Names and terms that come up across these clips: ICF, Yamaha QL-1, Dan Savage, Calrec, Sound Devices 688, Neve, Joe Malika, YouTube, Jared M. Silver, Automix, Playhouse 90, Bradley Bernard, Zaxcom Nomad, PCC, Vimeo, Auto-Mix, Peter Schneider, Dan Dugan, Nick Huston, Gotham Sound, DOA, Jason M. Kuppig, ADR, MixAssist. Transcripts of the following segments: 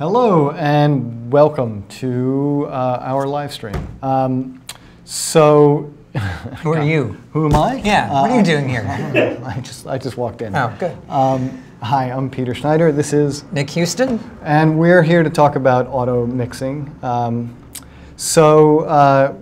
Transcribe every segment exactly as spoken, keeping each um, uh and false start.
Hello and welcome to uh, our live stream. Um, so, who are you? Who am I? Yeah. Uh, what are you doing here? I, I just I just walked in. Oh, good. Um, hi, I'm Peter Schneider. This is Nick Huston, and we're here to talk about auto mixing. Um, so, uh,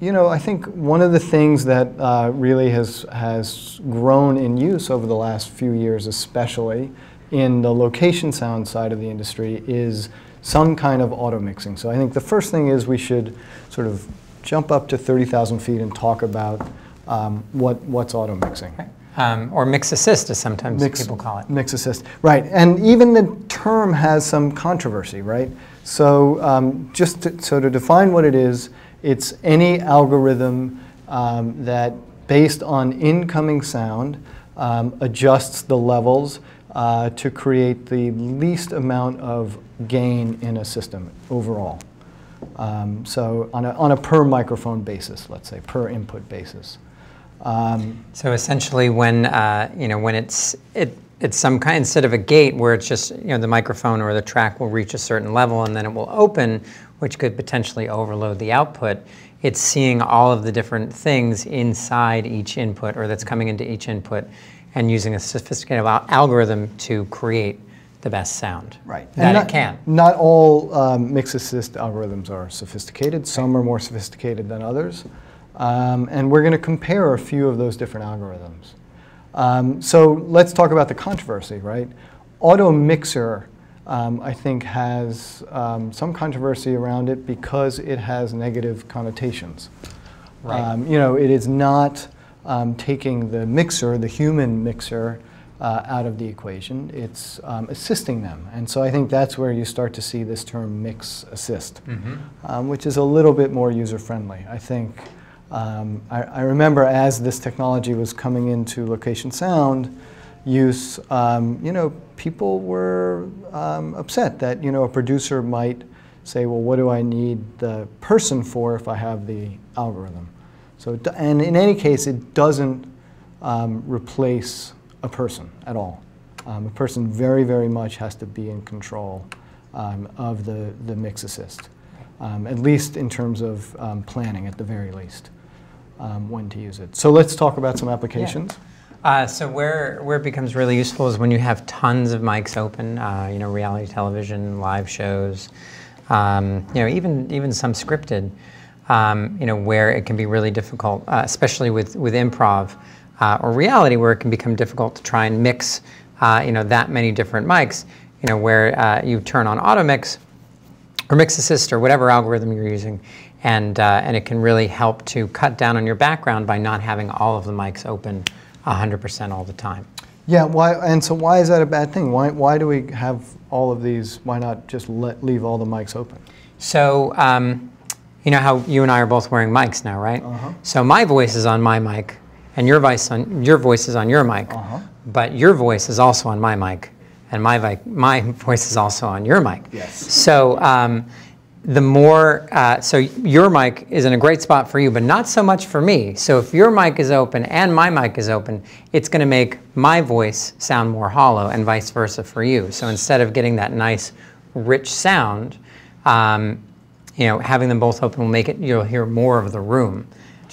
you know, I think one of the things that uh, really has has grown in use over the last few years, especially in the location sound side of the industry, is some kind of auto mixing. So I think the first thing is we should sort of jump up to thirty thousand feet and talk about um, what what's auto mixing. Right. Um, or MixAssist, as sometimes mix, people call it. MixAssist, right. And even the term has some controversy, right? So um, just to, so to define what it is, it's any algorithm um, that, based on incoming sound, um, adjusts the levels Uh, to create the least amount of gain in a system overall. Um, so on a, on a per microphone basis, let's say, per input basis. Um, so essentially when, uh, you know, when it's, it, it's some kind, instead of a gate where it's just, you know, the microphone or the track will reach a certain level and then it will open, which could potentially overload the output, it's seeing all of the different things inside each input or that's coming into each input, and using a sophisticated algorithm to create the best sound right. that not, it can. Not all um, MixAssist algorithms are sophisticated. Some are more sophisticated than others. Um, and we're going to compare a few of those different algorithms. Um, so let's talk about the controversy, right? Auto-Mixer, um, I think, has um, some controversy around it because it has negative connotations. Right. Um, you know, it is not Um, taking the mixer, the human mixer, uh, out of the equation. It's um, assisting them. And so I think that's where you start to see this term MixAssist, mm-hmm. um, which is a little bit more user-friendly. I think, um, I, I remember as this technology was coming into location sound use, um, you know, people were um, upset that, you know, a producer might say, well, what do I need the person for if I have the algorithm? So, and in any case, it doesn't um, replace a person at all. Um, a person very, very much has to be in control um, of the, the MixAssist, um, at least in terms of um, planning, at the very least, um, when to use it. So let's talk about some applications. Yeah. Uh, so where, where it becomes really useful is when you have tons of mics open, uh, you know, reality television, live shows, um, you know, even, even some scripted. Um, you know, where it can be really difficult, uh, especially with, with improv uh, or reality, where it can become difficult to try and mix, uh, you know, that many different mics, you know, where uh, you turn on Auto-Mix or MixAssist or whatever algorithm you're using, and, uh, and it can really help to cut down on your background by not having all of the mics open one hundred percent all the time. Yeah, why, and so why is that a bad thing? Why, why do we have all of these? Why not just let, leave all the mics open? So, um, you know how you and I are both wearing mics now, right? Uh-huh. So my voice is on my mic, and your voice on your voice is on your mic. Uh-huh. But your voice is also on my mic, and my my voice is also on your mic. Yes. So um, the more, uh, so your mic is in a great spot for you, but not so much for me. So if your mic is open and my mic is open, it's going to make my voice sound more hollow, and vice versa for you. So instead of getting that nice, rich sound. Um, You know, having them both open will make it, you'll hear more of the room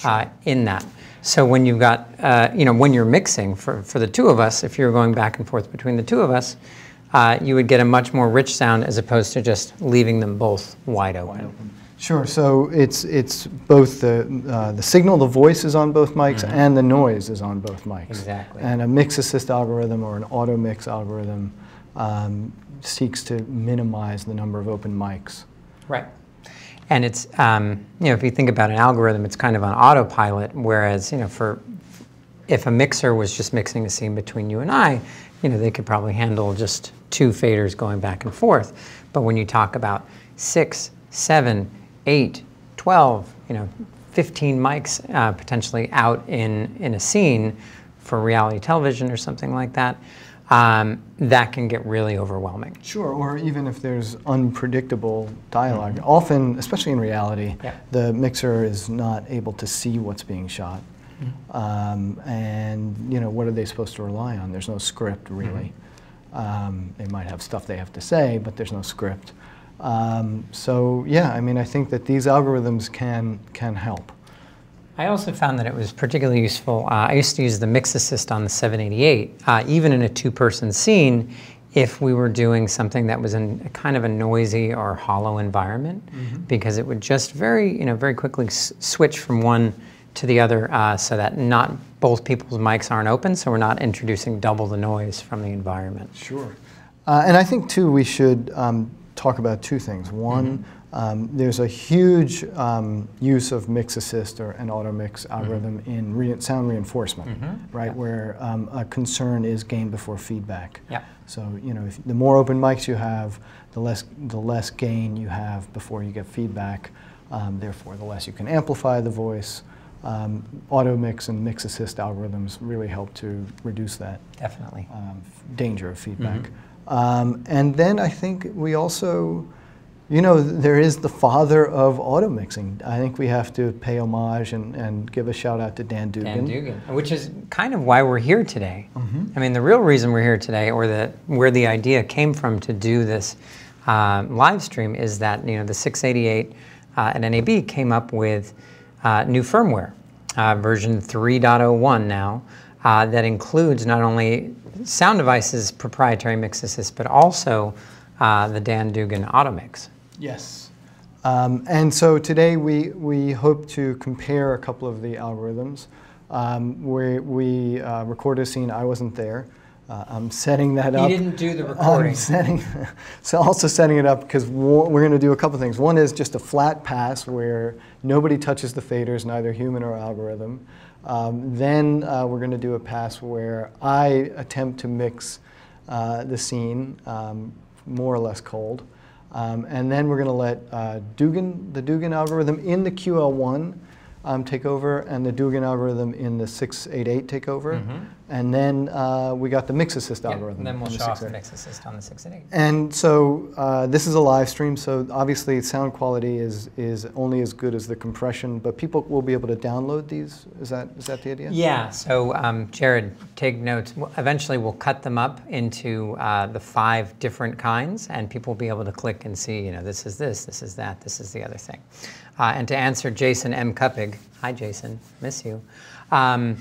uh, in that. So when you've got, uh, you know, when you're mixing for, for the two of us, if you're going back and forth between the two of us, uh, you would get a much more rich sound as opposed to just leaving them both wide open. Wide open. Sure, so it's, it's both the, uh, the signal, the voice is on both mics, mm-hmm. and the noise is on both mics. Exactly. And a MixAssist algorithm or an Auto-Mix algorithm um, seeks to minimize the number of open mics. Right. And it's, um, you know, if you think about an algorithm, it's kind of on autopilot, whereas, you know, for, if a mixer was just mixing a scene between you and I, you know, they could probably handle just two faders going back and forth. But when you talk about six, seven, eight, twelve, you know, fifteen mics uh, potentially out in, in a scene for reality television or something like that, Um, that can get really overwhelming. Sure, or even if there's unpredictable dialogue. Mm-hmm. Often, especially in reality, yeah. the mixer is not able to see what's being shot. Mm-hmm. um, and, you know, what are they supposed to rely on? There's no script, really. Mm-hmm. Um, they might have stuff they have to say, but there's no script. Um, so yeah, I mean, I think that these algorithms can, can help. I also found that it was particularly useful. Uh, I used to use the MixAssist on the seven eighty-eight, uh, even in a two-person scene, if we were doing something that was in a kind of a noisy or hollow environment, mm-hmm. because it would just very, you know, very quickly s switch from one to the other, uh, so that not both people's mics aren't open, so we're not introducing double the noise from the environment. Sure, uh, and I think too we should um, talk about two things. One. Mm-hmm. Um, there's a huge um, use of MixAssist or an Auto-Mix algorithm mm-hmm. in re sound reinforcement, mm-hmm. right? Yeah. Where um, a concern is gain before feedback. Yeah. So you know, if the more open mics you have, the less the less gain you have before you get feedback. Um, therefore, the less you can amplify the voice. Um, Auto-Mix and MixAssist algorithms really help to reduce that definitely um, danger of feedback. Mm-hmm. um, and then I think we also. You know, there is the father of auto-mixing. I think we have to pay homage and, and give a shout out to Dan Dugan. Dan Dugan, which is kind of why we're here today. Mm-hmm. I mean, the real reason we're here today, or the, where the idea came from to do this uh, live stream, is that, you know, the six eighty-eight uh, at N A B came up with uh, new firmware, uh, version three point oh one now, uh, that includes not only Sound Devices' proprietary MixAssist, but also uh, the Dan Dugan Auto-Mix. Yes. Um, and so today we, we hope to compare a couple of the algorithms. Um, we we uh, recorded a scene. I wasn't there. Uh, I'm setting that up. You didn't do the recording. I'm setting, so also setting it up because we're, we're going to do a couple things. One is just a flat pass where nobody touches the faders, neither human or algorithm. Um, then uh, we're going to do a pass where I attempt to mix uh, the scene, um, more or less cold. Um, and then we're going to let uh, Dugan, the Dugan algorithm in the Q L one um, take over, and the Dugan algorithm in the six eighty-eight take over. Mm-hmm. And then uh, we got the MixAssist yeah, algorism. And then we'll show off the MixAssist on the six eighty-eight. And so uh, this is a live stream, so obviously sound quality is, is only as good as the compression, but people will be able to download these. Is that, is that the idea? Yeah, so um, Jared, take notes. Eventually we'll cut them up into uh, the five different kinds, and people will be able to click and see, you know, this is this, this is that, this is the other thing. Uh, and to answer Jason M. Kuppig, hi Jason, miss you. Um,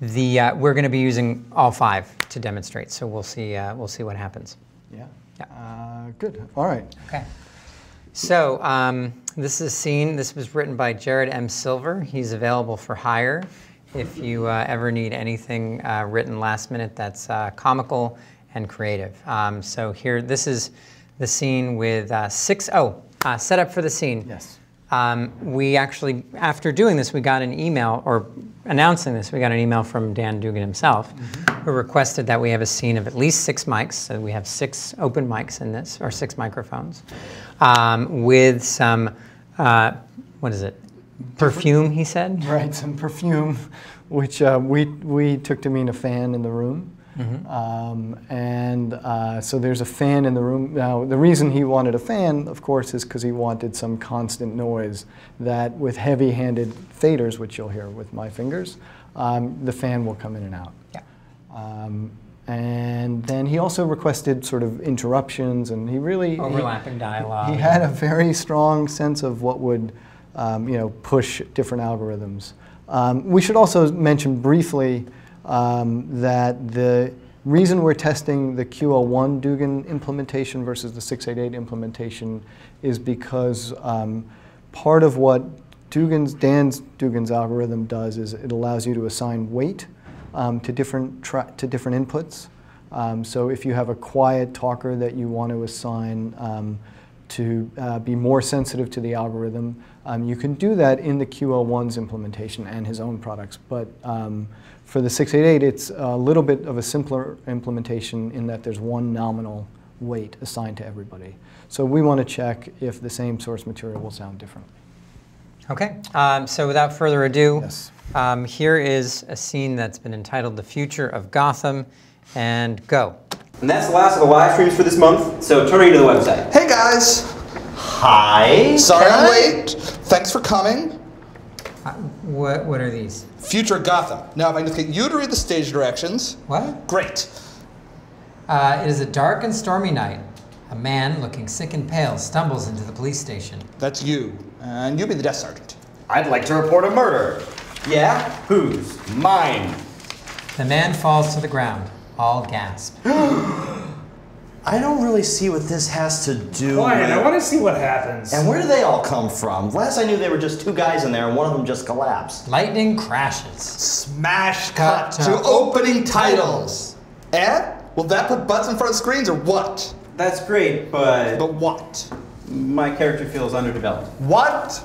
The, uh, we're going to be using all five to demonstrate, so we'll see, uh, we'll see what happens. Yeah. Yeah. Uh, good. All right. Okay. So um, this is a scene. This was written by Jared M. Silver. He's available for hire if you uh, ever need anything uh, written last minute that's uh, comical and creative. Um, so here, this is the scene with uh, six, oh, uh, set up for the scene. Yes. Um, we actually, after doing this, we got an email, or announcing this, we got an email from Dan Dugan himself, mm-hmm. who requested that we have a scene of at least six mics, so we have six open mics in this, or six microphones, um, with some, uh, what is it, perfume, he said? Right, some perfume, which uh, we, we took to mean a fan in the room. Mm-hmm. um, and uh, so there's a fan in the room. Now, the reason he wanted a fan, of course, is because he wanted some constant noise that with heavy-handed faders, which you'll hear with my fingers, um, the fan will come in and out. Yeah. Um, and then he also requested sort of interruptions, and he really... Overlapping he, dialogue. He had a very strong sense of what would, um, you know, push different algorithms. Um, we should also mention briefly Um, that the reason we're testing the Q L one Dugan implementation versus the six eighty-eight implementation is because um, part of what Dugan's, Dan's Dugan's algorithm does is it allows you to assign weight um, to, different tra to different inputs. Um, so if you have a quiet talker that you want to assign um, to uh, be more sensitive to the algorithm, um, you can do that in the Q L one's implementation and his own products. But um, for the six eighty-eight, it's a little bit of a simpler implementation in that there's one nominal weight assigned to everybody. So we want to check if the same source material will sound differently. Okay, um, so without further ado, yes. um, here is a scene that's been entitled The Future of Gotham, and go. And that's the last of the live streams for this month, so turning to the website. Hey guys! Hi! Sorry I'm late. Thanks for coming. Uh, what, what are these? Future Gotham. Now if I can just get you to read the stage directions. What? Great. Uh, it is a dark and stormy night. A man, looking sick and pale, stumbles into the police station. That's you, and you'll be the desk sergeant. I'd like to report a murder. Yeah? Whose? Mine. The man falls to the ground. All gasp. I don't really see what this has to do Quiet, with... I want to see what happens. And where do they all come from? Last I knew they were just two guys in there and one of them just collapsed. Lightning crashes. Smash cut, cut to, to opening titles. titles. And? Will that put butts in front of screens or what? That's great, but... But what? My character feels underdeveloped. What?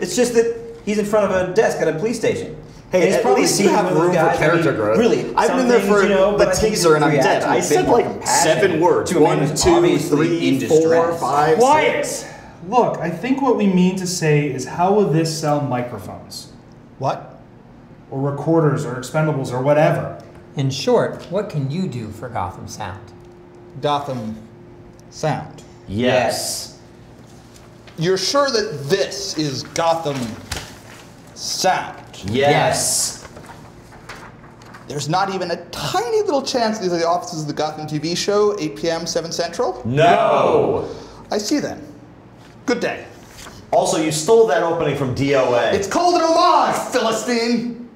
It's just that he's in front of a desk at a police station. Hey, at least you have room for character growth. Really, I've been there for the teaser and I'm dead. I said like seven words. One, two, three, four, five, six. Look, I think what we mean to say is how will this sell microphones? What? Or recorders or expendables or whatever. In short, what can you do for Gotham Sound? Gotham Sound. Yes. You're sure that this is Gotham Sound? Yes. yes. There's not even a tiny little chance these are the offices of the Gotham T V show, eight p m, seven Central? No. I see then. Good day. Also, you stole that opening from D O A. It's called an homage, Philistine.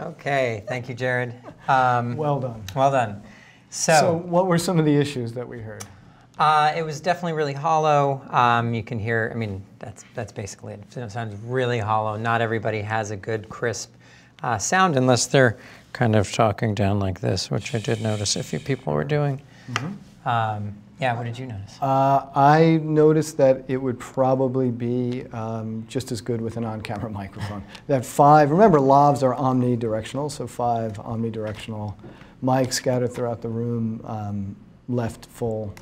Okay, thank you, Jared. Um, well done. Well done. So, so what were some of the issues that we heard? Uh, it was definitely really hollow. Um, you can hear, I mean, that's that's basically it. It sounds really hollow. Not everybody has a good, crisp uh, sound unless they're kind of talking down like this, which I did notice a few people were doing. Mm-hmm. um, yeah, what did you notice? Uh, I noticed that it would probably be um, just as good with an on-camera microphone. That five, remember, lavs are omnidirectional, so five omnidirectional mics scattered throughout the room, um, left full.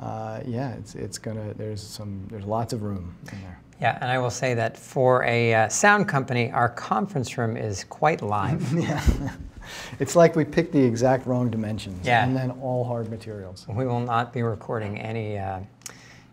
Uh, yeah, it's it's gonna. There's some. There's lots of room in there. Yeah, and I will say that for a uh, sound company, our conference room is quite live. Yeah, it's like we picked the exact wrong dimensions. Yeah. And then all hard materials. We will not be recording any uh,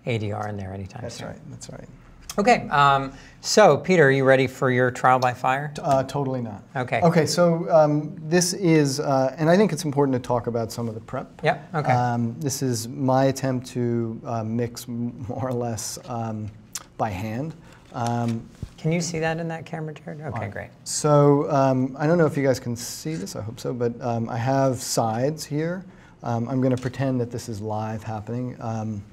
A D R in there anytime that's soon. That's right. That's right. Okay. Um, so, Peter, are you ready for your trial by fire? Uh, totally not. Okay. Okay. So um, this is, uh, and I think it's important to talk about some of the prep. Yeah. Okay. Um, this is my attempt to uh, mix more or less um, by hand. Um, can you see that in that camera, Jared? Okay, right. Great. So um, I don't know if you guys can see this. I hope so. But um, I have sides here. Um, I'm going to pretend that this is live happening. Um,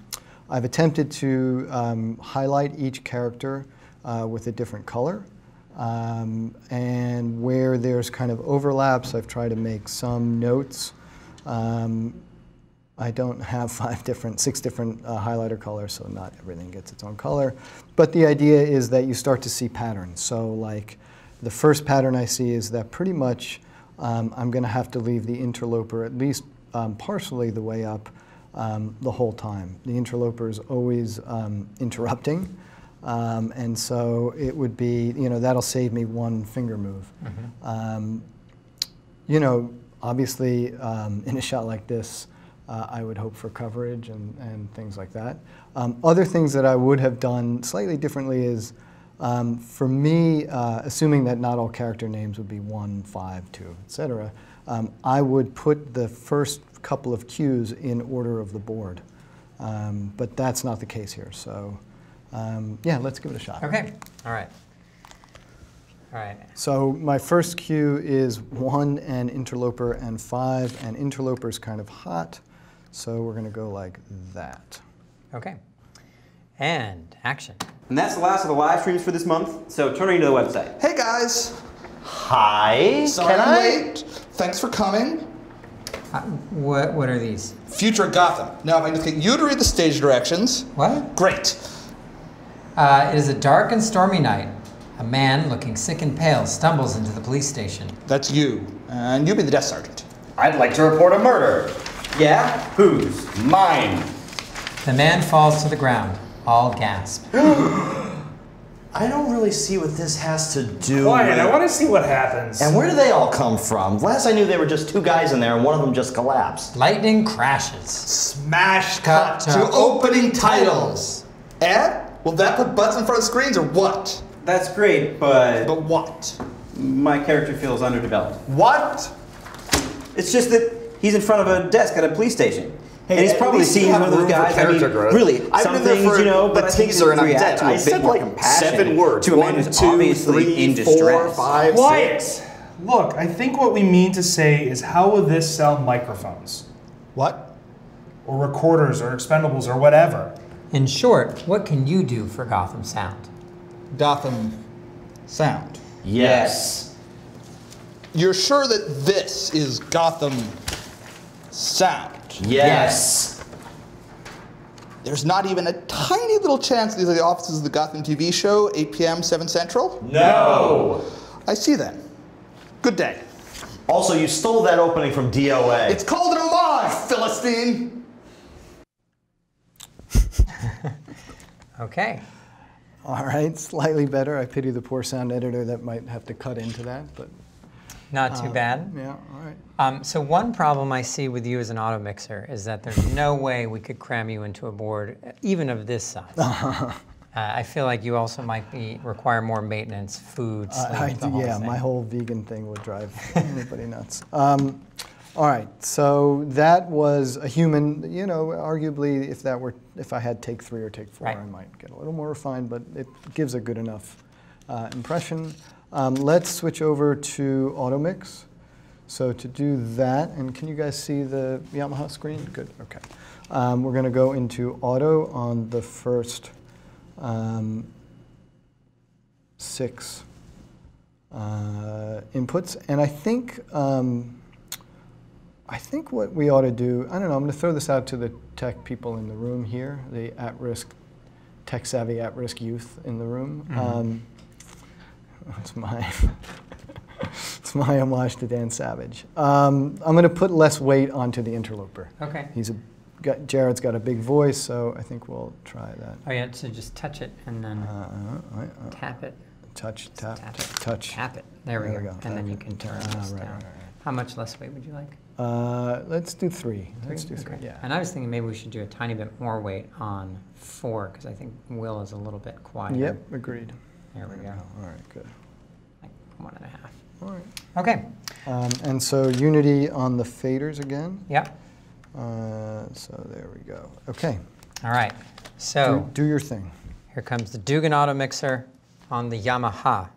I've attempted to um, highlight each character uh, with a different color. Um, and where there's kind of overlaps, I've tried to make some notes. Um, I don't have five different, six different uh, highlighter colors, so not everything gets its own color. But the idea is that you start to see patterns. So like the first pattern I see is that pretty much um, I'm going to have to leave the interloper at least um, partially the way up. Um, the whole time. The interloper is always um, interrupting, um, and so it would be, you know, that'll save me one finger move. Mm-hmm. um, you know, obviously, um, in a shot like this, uh, I would hope for coverage and, and things like that. Um, other things that I would have done slightly differently is, um, for me, uh, assuming that not all character names would be one, five, two, et cetera, um, I would put the first couple of cues in order of the board. Um, but that's not the case here. So um, yeah, let's give it a shot. OK. All right. All right. So my first cue is one and interloper and five. And interloper is kind of hot. So we're going to go like that. OK. And action. And that's the last of the live streams for this month. So turning to the website. Hey, guys. Hi. Sorry Can I? Wait. Thanks for coming. Uh, what, what are these? Future Gotham. Now, if I can just get you to read the stage directions. What? Great. Uh, it is a dark and stormy night. A man, looking sick and pale, stumbles into the police station. That's you. And you'll be the desk sergeant. I'd like to report a murder. Yeah? Whose? Mine. The man falls to the ground. All gasp. I don't really see what this has to do Quiet, with... I want to see what happens. And where do they all come from? Last I knew they were just two guys in there and one of them just collapsed. Lightning crashes. Smash cut, cut to, to opening titles. titles. And? Will that put butts in front of screens or what? That's great, but... But what? my character feels underdeveloped. What? It's just that he's in front of a desk at a police station. Hey, and he's probably seen one of those guys. I mean, growth. really, I've some been there things, for you know, but teaser and I'm dead. I said like seven words. To a man who's obviously in distress. Quiet. Look, I think what we mean to say is, how will this sell microphones? What? Or recorders, or expendables, or whatever. In short, what can you do for Gotham Sound? Gotham Sound. Yes. You're sure that this is Gotham Sound? Yes. yes. There's not even a tiny little chance these are the offices of the Gotham T V show, eight p m, seven central? No. I see that. Good day. Also, you stole that opening from D O A. It's called an homage, Philistine. Okay. All right, slightly better. I pity the poor sound editor that might have to cut into that, but. Not too uh, bad. Yeah, all right. Um, so one problem I see with you as an auto mixer is that there's no way we could cram you into a board, even of this size. uh, I feel like you also might be require more maintenance, food, sleep, uh, I, the whole Yeah, thing. My whole vegan thing would drive anybody nuts. Um, all right, so that was a human. You know, arguably, if that were, if I had take three or take four, right. I might get a little more refined, but it gives a good enough uh, impression. Um, let's switch over to Auto-Mix. So to do that, and can you guys see the Yamaha screen? Good, okay. Um, we're gonna go into Auto on the first um, six uh, inputs. And I think, um, I think what we ought to do, I don't know, I'm gonna throw this out to the tech people in the room here, the at-risk, tech-savvy at-risk youth in the room. Mm-hmm. um, It's my, it's my homage to Dan Savage. Um, I'm going to put less weight onto the interlooper. Okay. He's a, got, Jared's got a big voice, so I think we'll try that. Oh yeah, so just touch it and then uh, uh, uh, tap it. Touch, tap, tap, tap, touch. Tap it. There we there go. go. And tap then it. you can turn ah, this right, down. Right, right. How much less weight would you like? Uh, let's do three. three. Let's do okay. three. Yeah. And I was thinking maybe we should do a tiny bit more weight on four because I think Will is a little bit quieter. Yep, agreed. There we go. All right, good. Like one and a half. All right. Okay. Um, and so unity on the faders again. Yep. Uh, so there we go. Okay. All right. So do, do your thing. Here comes the Dugan Auto Mixer on the Yamaha.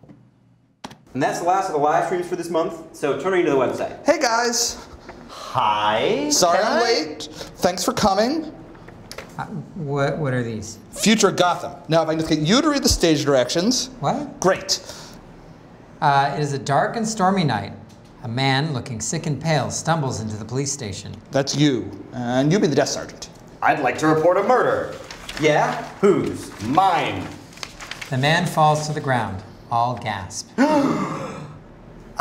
And that's the last of the live streams for this month. So turning to the website. Hey guys. Hi. Sorry Hi. I'm late. Thanks for coming. Uh, what, what are these? Future Gotham. Now, if I can just get you to read the stage directions. What? Great. Uh, it is a dark and stormy night. A man, looking sick and pale, stumbles into the police station. That's you. And you'll be the desk sergeant. I'd like to report a murder. Yeah? Whose? Mine. The man falls to the ground. All gasp.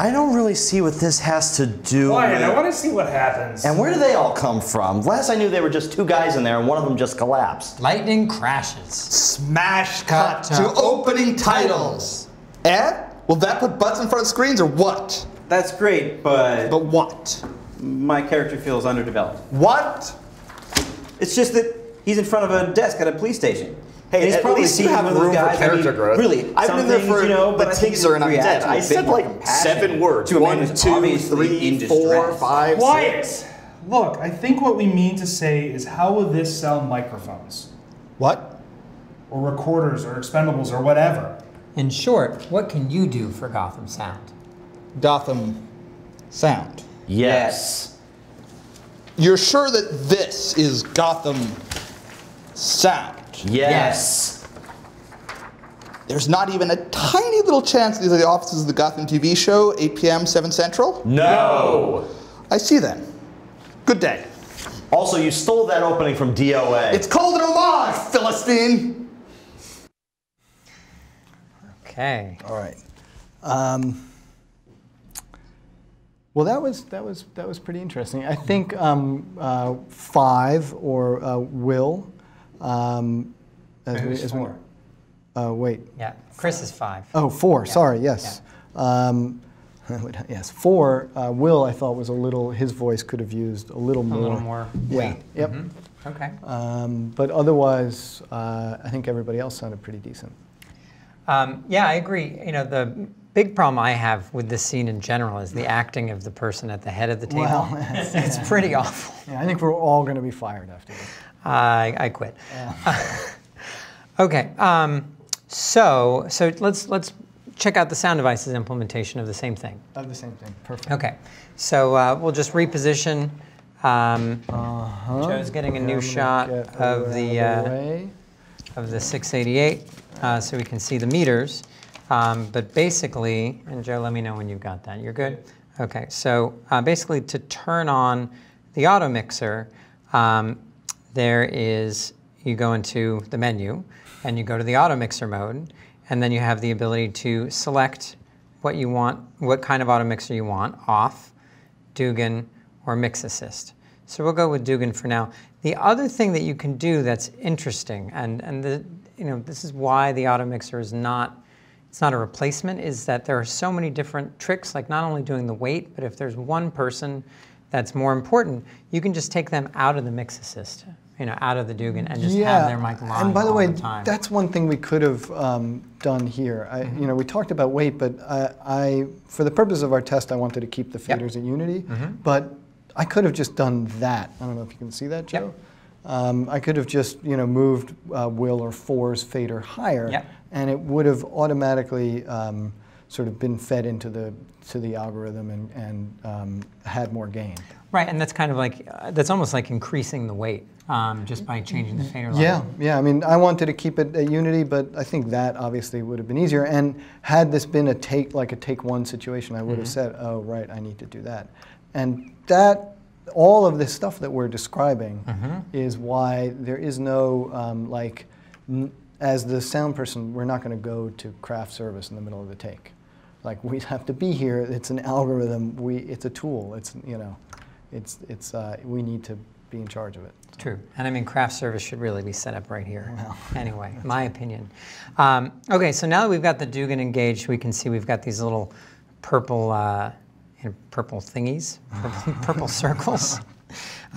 I don't really see what this has to do Why? with. I want to see what happens. And where do they all come from? Last I knew they were just two guys in there and one of them just collapsed. Lightning crashes. Smash cut, cut to, to opening titles. titles. Eh? Will that put butts in front of screens or what? That's great, but... But what? My character feels underdeveloped. What? It's just that he's in front of a desk at a police station. Hey, he's at probably least seen you have one of those guys. I mean, really, I've been there for you know, but a teaser and I'm dead. I said like seven words. One, two, three, four, five, Quiet. six. Quiet! Look, I think what we mean to say is, how will this sell microphones? What? Or recorders, or expendables, or whatever. In short, what can you do for Gotham Sound? Gotham Sound. Yes. You're sure that this is Gotham Sound? Yes. yes. There's not even a tiny little chance these are the offices of the Gotham T V show, eight p m, seven central? No. I see that. Good day. Also, you stole that opening from D O A. It's called an homage, Philistine. Okay. All right. Um, Well, that was that was that was pretty interesting. I think um, uh, five or uh, Will. Um, as we, as four. We, uh, wait. Yeah, Chris is five. Oh, four. Yeah. Sorry. Yes. Yeah. Um, yes, four. Uh, Will, I thought was a little. His voice could have used a little more. A little more weight. Yeah. Yep. Mm-hmm. Okay. Um, but otherwise, uh, I think everybody else sounded pretty decent. Um, yeah, I agree. You know, the big problem I have with this scene in general is the acting of the person at the head of the table. Well, it's yeah. pretty awful. Yeah, I think we're all going to be fired after this. Uh, I, I quit. Yeah. Okay, um, so so let's let's check out the Sound Devices implementation of the same thing. Of the same thing, perfect. Okay, so uh, we'll just reposition. Um, uh-huh. Joe's getting a new shot of the uh, of the six eighty-eight, uh, so we can see the meters. Um, but basically, and Joe, let me know when you've got that. You're good? Okay, so uh, basically to turn on the auto mixer, um, there is, you go into the menu and you go to the auto mixer mode, and then you have the ability to select what you want, what kind of auto mixer you want, off, Dugan, or MixAssist. So we'll go with Dugan for now. The other thing that you can do that's interesting, and, and the, you know, this is why the auto mixer is not, it's not a replacement, is that there are so many different tricks, like not only doing the weight, but if there's one person that's more important, you can just take them out of the MixAssist, you know, out of the Dugan, and just yeah. have their mic live. And by the way, the that's one thing we could have um, done here. I, mm-hmm. You know, we talked about weight, but I, I, for the purpose of our test, I wanted to keep the faders yep. at unity, mm-hmm. but I could have just done that. I don't know if you can see that, Joe. Yep. Um, I could have just, you know, moved uh, Will or Four's fader higher, yep. and it would have automatically um, sort of been fed into the to the algorithm and, and um, had more gain. Right, and that's kind of like uh, that's almost like increasing the weight um, just by changing the fader level. Yeah, yeah. I mean, I wanted to keep it at unity, but I think that obviously would have been easier. And had this been a take like a take one situation, I would mm-hmm. have said, oh right, I need to do that, and that. All of this stuff that we're describing mm-hmm. is why there is no, um, like, n as the sound person, we're not going to go to craft service in the middle of the take. Like, we have to be here. It's an algorithm. We, it's a tool. It's, you know, it's, it's, uh, we need to be in charge of it. So. True. And I mean, craft service should really be set up right here. Well, anyway, my right. opinion. Um, okay, so now that we've got the Dugan engaged, we can see we've got these little purple, uh, and purple thingies, purple, purple circles.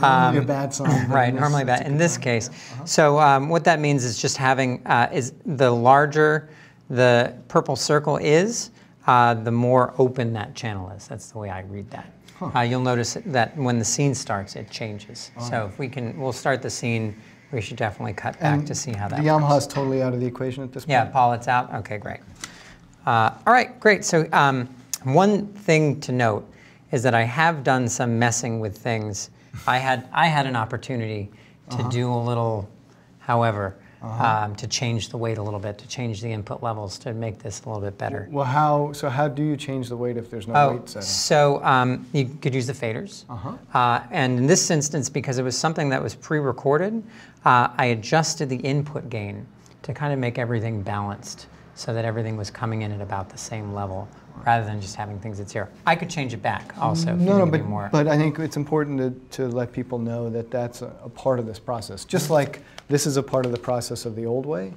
Um, a bad sign. Right, normally bad. In this case, uh-huh. so um, what that means is just having uh, is the larger the purple circle is, uh, the more open that channel is. That's the way I read that. Huh. Uh, you'll notice that when the scene starts, it changes. Oh. So if we can, we'll start the scene. We should definitely cut back and to see how that. The Yamaha is totally out of the equation at this point. Yeah, Paul, it's out. Okay, great. Uh, all right, great. So. Um, One thing to note is that I have done some messing with things. I had I had an opportunity to uh-huh. do a little, however, uh-huh. um, to change the weight a little bit, to change the input levels, to make this a little bit better. Well, how so? How do you change the weight if there's no oh, weight setting? So um, you could use the faders, uh-huh. uh, and in this instance, because it was something that was pre-recorded, uh, I adjusted the input gain to kind of make everything balanced, so that everything was coming in at about the same level, rather than just having things at zero. I could change it back also. No, no, but, more. But I think it's important to, to let people know that that's a, a part of this process. Just like this is a part of the process of the old way,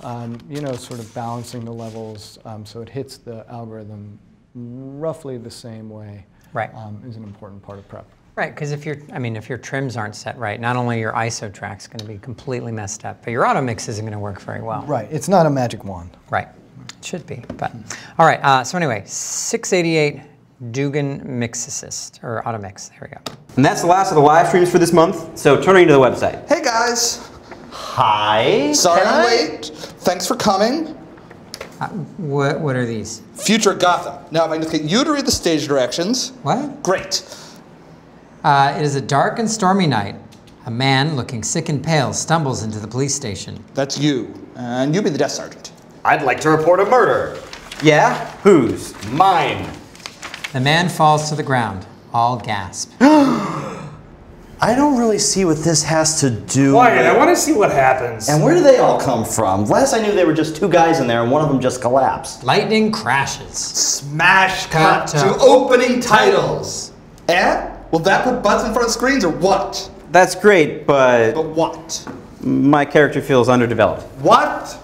um, you know, sort of balancing the levels um, so it hits the algorithm roughly the same way right. um, is an important part of prep. Right, because if you're, I mean, if your trims aren't set right, not only your I S O track's going to be completely messed up, but your auto mix isn't going to work very well. Right, it's not a magic wand. Right. It should be, but all right. Uh, so anyway, six eighty-eight Dugan MixAssist or Auto-Mix. There we go. And that's the last of the live streams for this month. So turning to the website. Hey guys. Hi. Sorry I'm late. Thanks for coming. Uh, what What are these? Future Gotham. Now if I can just get you to read the stage directions. What? Great. Uh, it is a dark and stormy night. A man looking sick and pale stumbles into the police station. That's you, and you be the desk sergeant. I'd like to report a murder. Yeah? Whose? Mine. The man falls to the ground. All gasp. I don't really see what this has to do Why? with... I want to see what happens. And where do they all come from? Last I knew they were just two guys in there and one of them just collapsed. Lightning crashes. Smash cut to, to opening titles. And? Will that put butts in front of screens or what? That's great, but... But what? My character feels underdeveloped. What?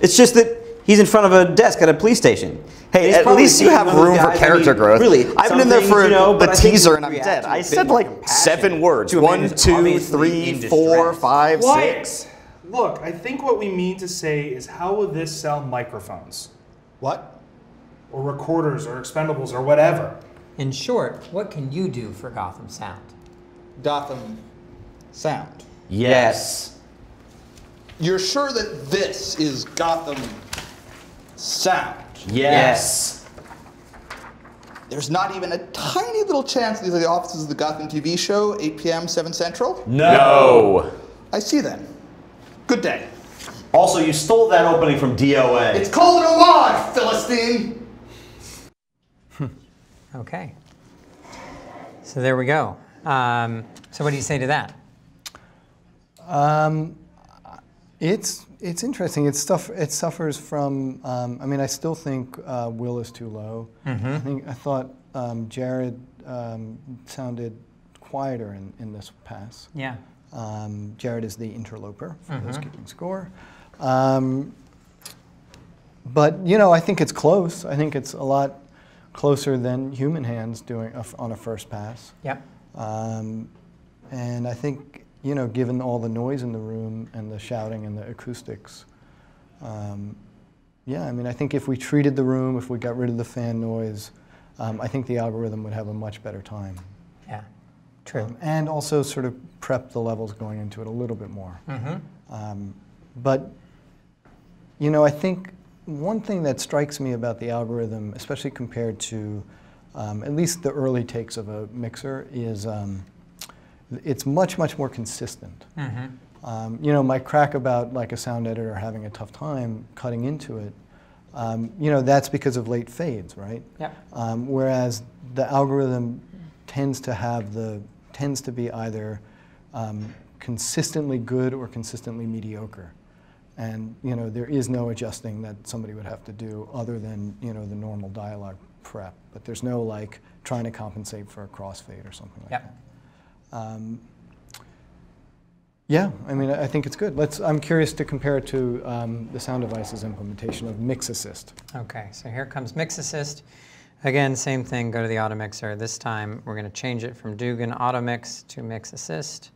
It's just that he's in front of a desk at a police station. Hey, at least you have room for character growth. Really, I've been in there for the teaser and I'm dead. I said like seven words. One, two, three, four, five, six. Look, I think what we mean to say is how will this sell microphones? What? or recorders or expendables or whatever. In short, what can you do for Gotham Sound? Gotham Sound. Yes. You're sure that this is Gotham Sound? Yes. Yes. There's not even a tiny little chance these are the offices of the Gotham T V show, eight p m, seven Central? No. No. I see them. Good day. Also, you stole that opening from D O A. It's called an homage, Philistine! Okay. So there we go. Um, so what do you say to that? Um, it's it's interesting. It's stuff. It suffers from. Um, I mean, I still think uh, Will is too low. Mm-hmm. I think I thought um, Jared um, sounded quieter in, in this pass. Yeah. Um, Jared is the interloper for mm-hmm. those keeping score. Um, but you know, I think it's close. I think it's a lot closer than human hands doing a, on a first pass. Yep. Um, and I think, you know, given all the noise in the room and the shouting and the acoustics, um, yeah, I mean, I think if we treated the room, if we got rid of the fan noise, um, I think the algorithm would have a much better time. Yeah, true. Um, and also sort of prep the levels going into it a little bit more. Mm-hmm. um, but, you know, I think one thing that strikes me about the algorithm, especially compared to um, at least the early takes of a mixer, is um, it's much, much more consistent. Mm-hmm. um, you know, my crack about like a sound editor having a tough time cutting into it, um, you know, that's because of late fades, right? Yeah. Um, whereas the algorithm tends to have the, tends to be either um, consistently good or consistently mediocre. And, you know, there is no adjusting that somebody would have to do other than, you know, the normal dialogue prep. But there's no, like, trying to compensate for a crossfade or something like yep. that. Um, yeah, I mean, I think it's good. Let's, I'm curious to compare it to um, the Sound Devices implementation of MixAssist. OK, so here comes MixAssist. Again, same thing, go to the Auto-Mixer. This time, we're going to change it from Dugan Auto-Mix to MixAssist.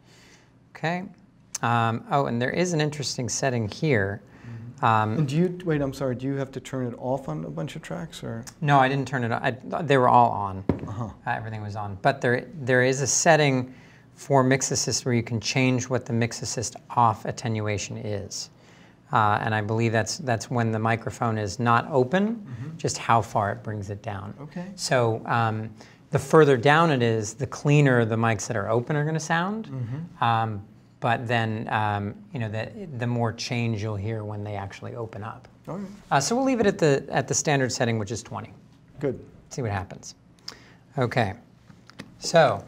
OK. Um, oh, and there is an interesting setting here. Um, and do you, wait, I'm sorry, do you have to turn it off on a bunch of tracks? Or? No, I didn't turn it off. I, they were all on. Uh-huh. uh, everything was on. But there, there is a setting for MixAssist where you can change what the MixAssist off attenuation is. Uh, and I believe that's, that's when the microphone is not open, mm-hmm. just how far it brings it down. Okay. So um, the further down it is, the cleaner the mics that are open are going to sound. Mm-hmm. um, But then, um, you know, the, the more change you'll hear when they actually open up. All right. Uh, so we'll leave it at the, at the standard setting, which is twenty. Good. See what happens. OK. So,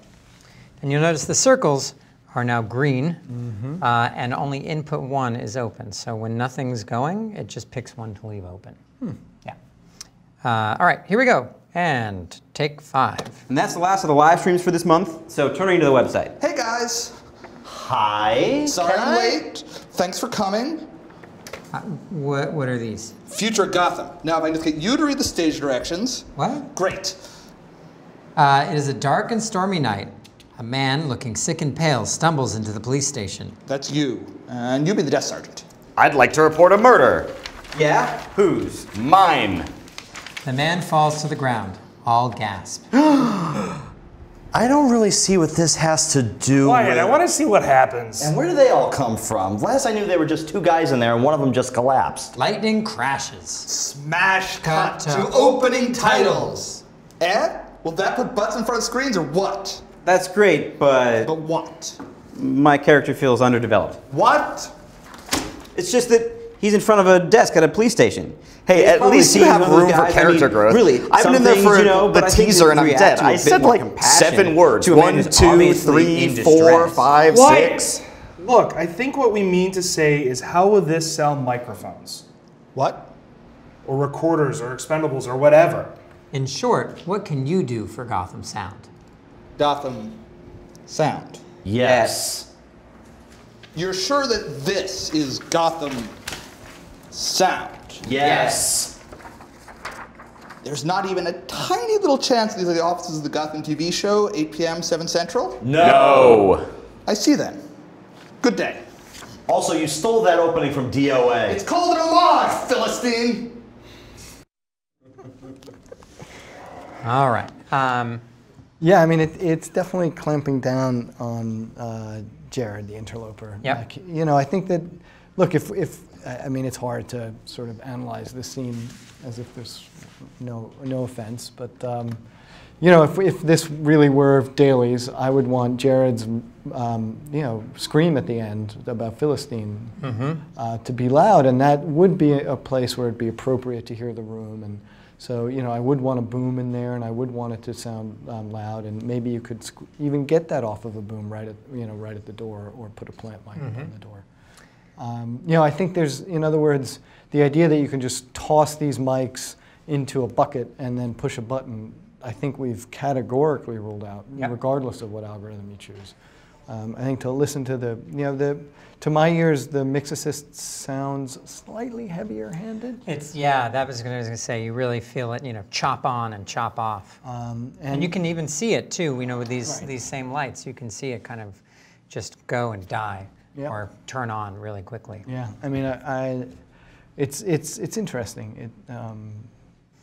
and you'll notice the circles are now green, mm-hmm. uh, and only input one is open. So when nothing's going, it just picks one to leave open. Hmm. Yeah. Uh, all right, here we go. And take five. And that's the last of the live streams for this month. So turning to the website. Hey, guys. Hi. Sorry I'm late. Thanks for coming. Uh, what, what are these? Future Gotham. Now, if I can just get you to read the stage directions. What? Great. Uh, it is a dark and stormy night. A man, looking sick and pale, stumbles into the police station. That's you. And you be the desk sergeant. I'd like to report a murder. Yeah? Whose? Mine. The man falls to the ground. All gasp. I don't really see what this has to do Why, with... I want to see what happens. And where do they all come from? Last I knew they were just two guys in there and one of them just collapsed. Lightning crashes. Smash cut, cut to, to opening titles. titles. Eh? Will that put butts in front of screens or what? That's great, but... But what? My character feels underdeveloped. What? It's just that he's in front of a desk at a police station. Hey, at least you have room for character growth. Really, I've been in there for the teaser and I'm dead. I said like seven words. One, two, three, four, five, six. Look, I think what we mean to say is how will this sell microphones? What? Or recorders or expendables or whatever. In short, what can you do for Gotham Sound? Gotham Sound. Yes. You're sure that this is Gotham Sound. Yes. There's not even a tiny little chance these are the offices of the Gotham T V show, eight p m, seven Central? No. I see them. Good day. Also, you stole that opening from D O A. It's called an homage, Philistine. All right. Um, yeah, I mean, it, it's definitely clamping down on uh, Jared, the interloper. Yeah. Like, you know, I think that, look, if, if, I mean, it's hard to sort of analyze this scene as if there's no, no offense, but, um, you know, if, if this really were dailies, I would want Jared's, um, you know, scream at the end about Philistine mm-hmm. uh, to be loud, and that would be a place where it'd be appropriate to hear the room, and so, you know, I would want a boom in there, and I would want it to sound um, loud, and maybe you could sc even get that off of a boom right at, you know, right at the door, or put a plant microphone mm-hmm. on the door. Um, you know, I think there's, in other words, the idea that you can just toss these mics into a bucket and then push a button, I think we've categorically ruled out, yep. regardless of what algorithm you choose. Um, I think to listen to the, you know, the, to my ears, the MixAssist sounds slightly heavier-handed. It's, yeah, that was what I was going to say. You really feel it, you know, chop on and chop off. Um, and, and you can even see it, too, you know, with these, right. these same lights. You can see it kind of just go and die. Yep. Or turn on really quickly. Yeah, I mean, I, I it's it's it's interesting. It, um,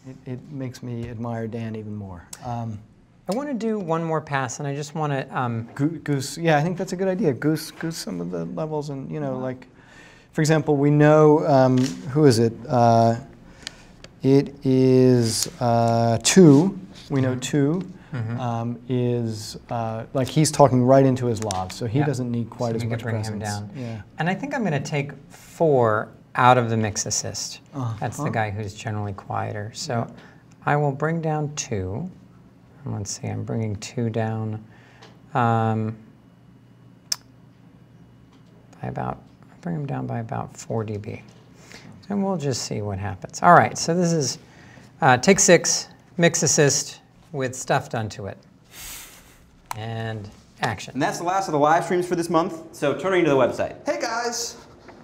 it it makes me admire Dan even more. Um, I want to do one more pass, and I just want to um, goose. Yeah, I think that's a good idea. Goose goose some of the levels, and you know, uh-huh. like, for example, we know um, who is it? Uh, it is uh, two. We know two. Mm-hmm. um, is, uh, like he's talking right into his lav, so he yeah. doesn't need quite so as much presence. Him down. Yeah. And I think I'm going to take four out of the MixAssist. Uh-huh. That's the guy who's generally quieter. So yeah. I will bring down two. Let's see, I'm bringing two down um, by about, I bring him down by about four D B. And we'll just see what happens. All right, so this is uh, take six, MixAssist, with stuff done to it. And action. And that's the last of the live streams for this month, so turning to the website. Hey guys.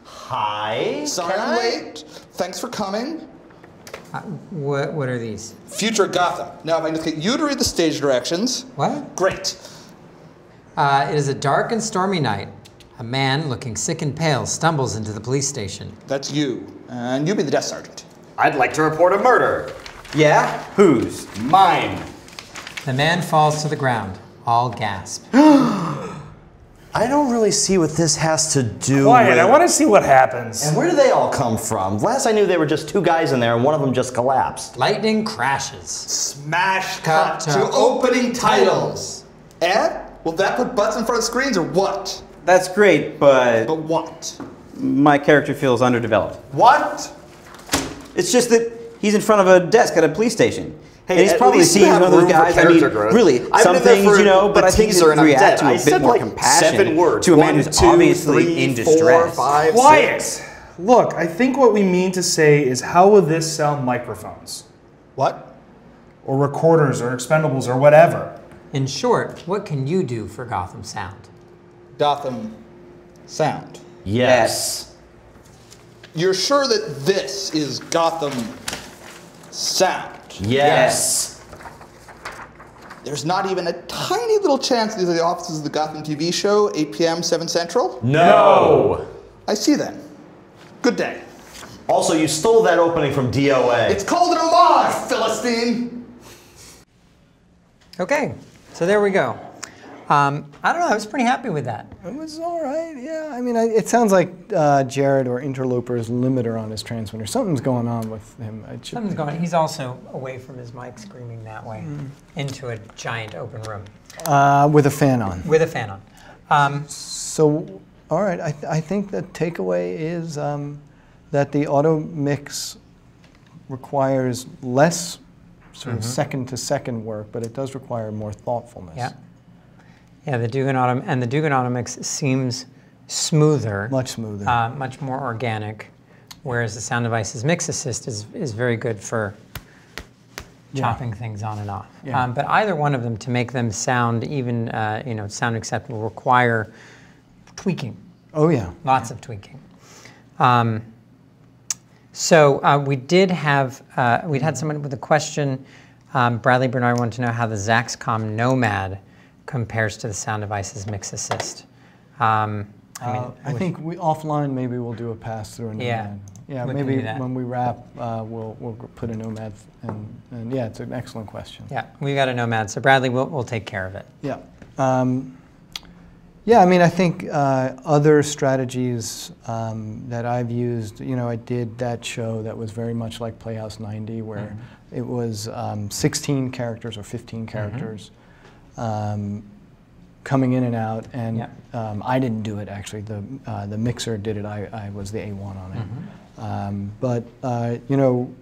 Hi. Sorry I'm late. Thanks for coming. Uh, what, what are these? Future Gotham. Now if I can just get you to read the stage directions. What? Great. Uh, it is a dark and stormy night. A man, looking sick and pale, stumbles into the police station. That's you. And you'll be the desk sergeant. I'd like to report a murder. Yeah? Whose? Mine. The man falls to the ground, all gasp. I don't really see what this has to do Quiet, with... I want to see what happens. And where do they all come from? Last I knew they were just two guys in there and one of them just collapsed. Lightning crashes. Smash cut, cut to, to opening titles. And? Will that put butts in front of screens or what? That's great, but... But what? My character feels underdeveloped. What? It's just that he's in front of a desk at a police station. Hey, and he's probably seen one of those guys. I mean, growth. really, I've some things, you know, but I think you react to a bit more like compassion seven words. to a man who's obviously three, in distress. Four, five, Quiet! Six. Look, I think what we mean to say is, how will this sell microphones? What? Or recorders or expendables or whatever. In short, what can you do for Gotham Sound? Gotham Sound. Yes. yes. You're sure that this is Gotham Sound? Yes. yes. There's not even a tiny little chance these are the offices of the Gotham T V show, eight P M, seven Central? No. I see then. Good day. Also, you stole that opening from D O A. It's called an homage, Philistine. Okay, so there we go. Um, I don't know, I was pretty happy with that. It was all right, yeah. I mean, I, it sounds like uh, Jared or Interloper's limiter on his transmitter. Something's going on with him. I should Something's going on. He's also away from his mic screaming that way mm. into a giant open room. Uh, with a fan on. With a fan on. Um, so, all right, I, th I think the takeaway is um, that the Auto-Mix requires less sort mm-hmm. of second-to-second work, but it does require more thoughtfulness. Yeah. Yeah, the Dugan Auto and the Dugan Auto-Mix seems smoother, much smoother, uh, much more organic. Whereas the Sound Devices MixAssist is is very good for yeah. chopping things on and off. Yeah. Um, but either one of them, to make them sound even, uh, you know, sound acceptable, require tweaking. Oh yeah, lots yeah. of tweaking. Um, so uh, we did have uh, we'd had someone with a question. Um, Bradley Bernard wanted to know how the Zaxcom Nomad compares to the Sound Devices MixAssist. Um, I, mean, uh, I think we offline maybe we'll do a pass through a Nomad. Yeah, yeah, maybe when we wrap, uh, we'll we'll put a Nomad, and and yeah, it's an excellent question. Yeah, we got a Nomad, so Bradley, we'll we'll take care of it. Yeah, um, yeah. I mean, I think uh, other strategies um, that I've used. You know, I did that show that was very much like Playhouse ninety, where mm-hmm. it was um, sixteen characters or fifteen characters. Mm-hmm. um, coming in and out, and yep. um, I didn't do it actually. The uh, the mixer did it. I, I was the A one on it. Mm-hmm. um, but uh, you know,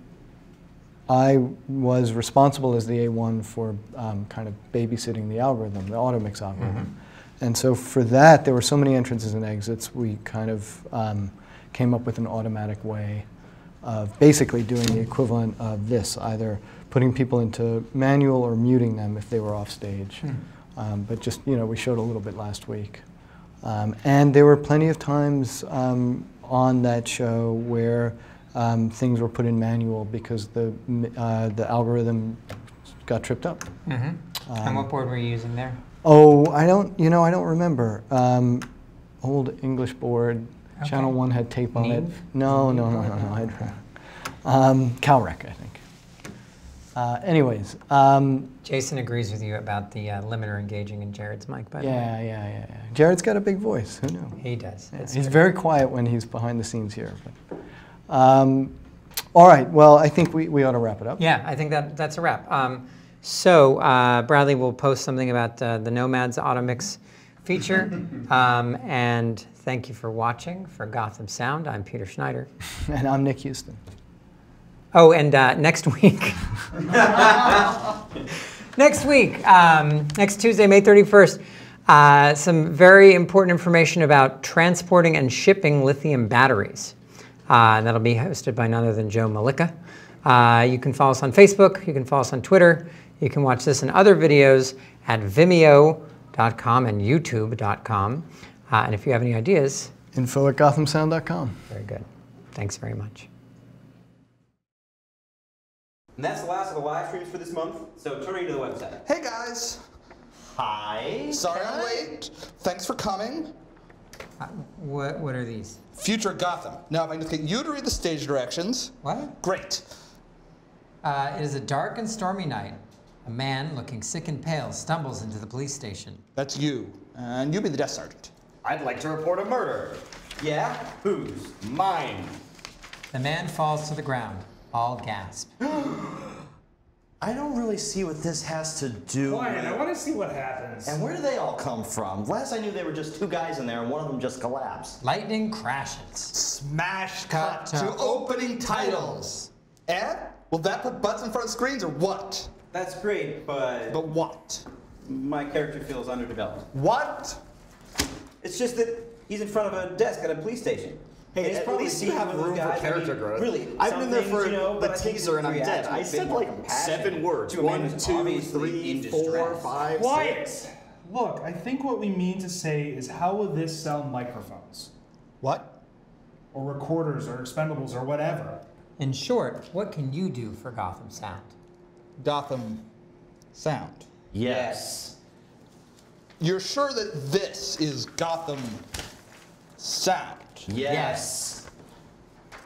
I was responsible as the A one for um, kind of babysitting the algorithm, the Auto-Mix algorithm. Mm-hmm. And so for that, there were so many entrances and exits. We kind of um, came up with an automatic way of basically doing the equivalent of this, either putting people into manual or muting them if they were off stage. Mm. Um, but just, you know, we showed a little bit last week. Um, and there were plenty of times um, on that show where um, things were put in manual because the, uh, the algorithm got tripped up. Mm-hmm. um, and what board were you using there? Oh, I don't, you know, I don't remember. Um, old English board, okay. Channel one had tape on Neve? It. No, no, no, no, no, no. Um, Calrec, I think. Uh, anyways, um, Jason agrees with you about the uh, limiter engaging in Jared's mic, by the way. Yeah, yeah, yeah, yeah. Jared's got a big voice. Who knew? He does. Yeah, he's very quiet when he's behind the scenes here. But, um, all right. Well, I think we, we ought to wrap it up. Yeah, I think that that's a wrap. Um, so uh, Bradley will post something about uh, the Nomad's Auto-Mix feature. um, and thank you for watching. For Gotham Sound, I'm Peter Schneider. And I'm Nick Huston. Oh, and uh, next week, next week, um, next Tuesday, May thirty-first, uh, some very important information about transporting and shipping lithium batteries. Uh, that'll be hosted by none other than Joe Malika. Uh, you can follow us on Facebook. You can follow us on Twitter. You can watch this and other videos at vimeo dot com and youtube dot com. Uh, and if you have any ideas, info at gotham sound dot com. Very good. Thanks very much. And that's the last of the live streams for this month, so turning to the website. Hey guys! Hi! Sorry I'm late. Thanks for coming. Uh, what, what are these? Future Gotham. Now if I can just get you to read the stage directions. What? Great. Uh, it is a dark and stormy night. A man, looking sick and pale, stumbles into the police station. That's you. And you'll be the desk sergeant. I'd like to report a murder. Yeah? Whose? Mine. The man falls to the ground. All gasp. I don't really see what this has to do Quiet, with. I want to see what happens. And where do they all come from? Last I knew they were just two guys in there and one of them just collapsed. Lightning crashes. Smash cut, cut to, to opening titles. titles. And? Will that put butts in front of screens or what? That's great, but... But what? My character feels underdeveloped. What? It's just that he's in front of a desk at a police station. Hey, it's at probably least you have room guys, for character I mean, growth. Really, I've been there for you know, the teaser and I'm dead. I said like seven words. One, two, three, four, five, Quiet. six. Look, I think what we mean to say is how will this sell microphones? What? Or recorders or expendables or whatever. In short, what can you do for Gotham Sound? Gotham Sound. Yes. You're sure that this is Gotham Sound? Yes. yes.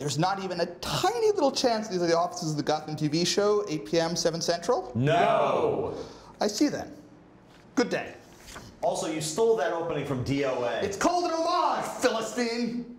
There's not even a tiny little chance these are the offices of the Gotham T V show, eight p m, seven central? No. I see that. Good day. Also, you stole that opening from D O A. It's called an homage, Philistine.